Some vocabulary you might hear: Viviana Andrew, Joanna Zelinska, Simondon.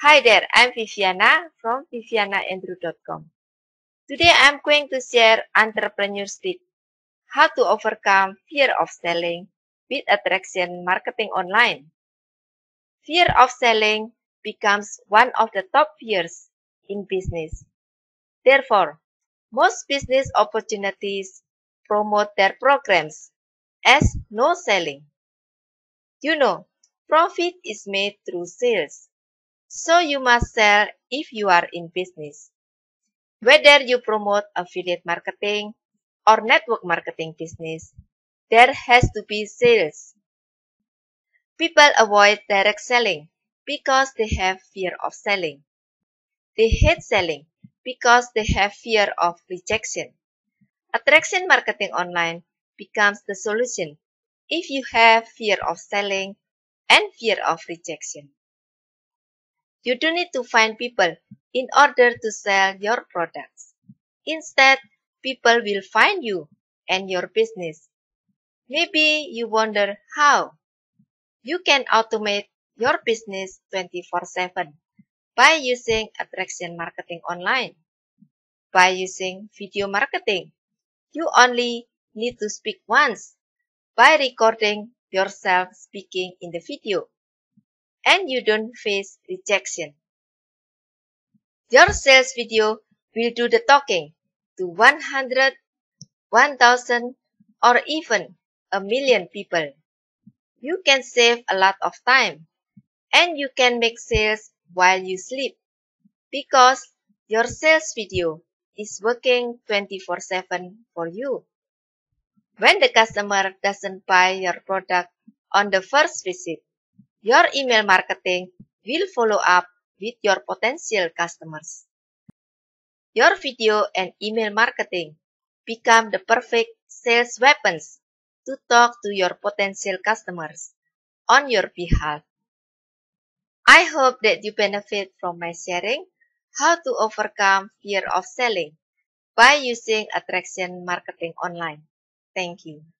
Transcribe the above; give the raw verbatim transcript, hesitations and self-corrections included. Hi there, I'm Viviana from viviana andrew dot com. Today I'm going to share entrepreneur tips, how to overcome fear of selling with attraction marketing online. Fear of selling becomes one of the top fears in business. Therefore, most business opportunities promote their programs as no selling. You know, profit is made through sales. So you must sell if you are in business. Whether you promote affiliate marketing or network marketing business, there has to be sales. People avoid direct selling because they have fear of selling. They hate selling because they have fear of rejection. Attraction marketing online becomes the solution if you have fear of selling and fear of rejection. You do need to find people in order to sell your products. Instead, people will find you and your business. Maybe you wonder how. You can automate your business twenty-four seven by using attraction marketing online. By using video marketing, you only need to speak once by recording yourself speaking in the video. And you don't face rejection. Your sales video will do the talking to one hundred, one thousand, or even a million people. You can save a lot of time, and you can make sales while you sleep because your sales video is working twenty-four seven for you. When the customer doesn't buy your product on the first visit, your email marketing will follow up with your potential customers. Your video and email marketing become the perfect sales weapons to talk to your potential customers on your behalf. I hope that you benefit from my sharing how to overcome fear of selling by using attraction marketing online. Thank you.